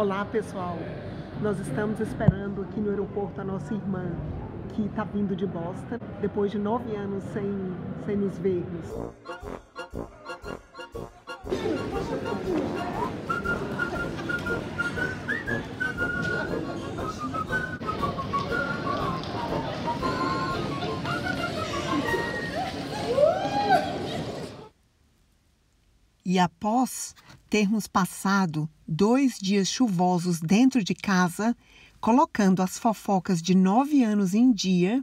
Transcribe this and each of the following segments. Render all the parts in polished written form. Olá pessoal, nós estamos esperando aqui no aeroporto a nossa irmã que está vindo de Boston depois de 9 anos sem nos vermos. E após termos passado 2 dias chuvosos dentro de casa, colocando as fofocas de 9 anos em dia,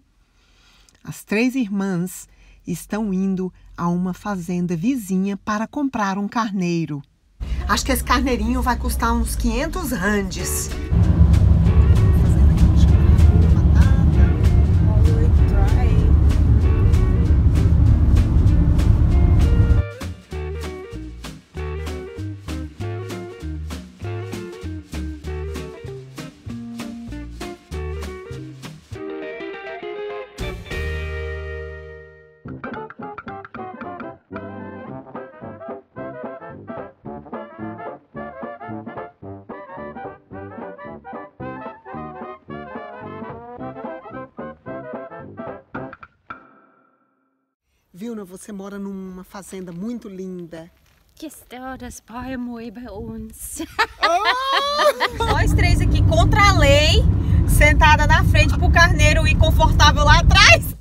as 3 irmãs estão indo a uma fazenda vizinha para comprar um carneiro. Acho que esse carneirinho vai custar uns 500 randes. Vilna, você mora numa fazenda muito linda. Que está das Palmoi bei uns. Nós 3 aqui contra a lei, sentada na frente pro carneiro ir confortável lá atrás.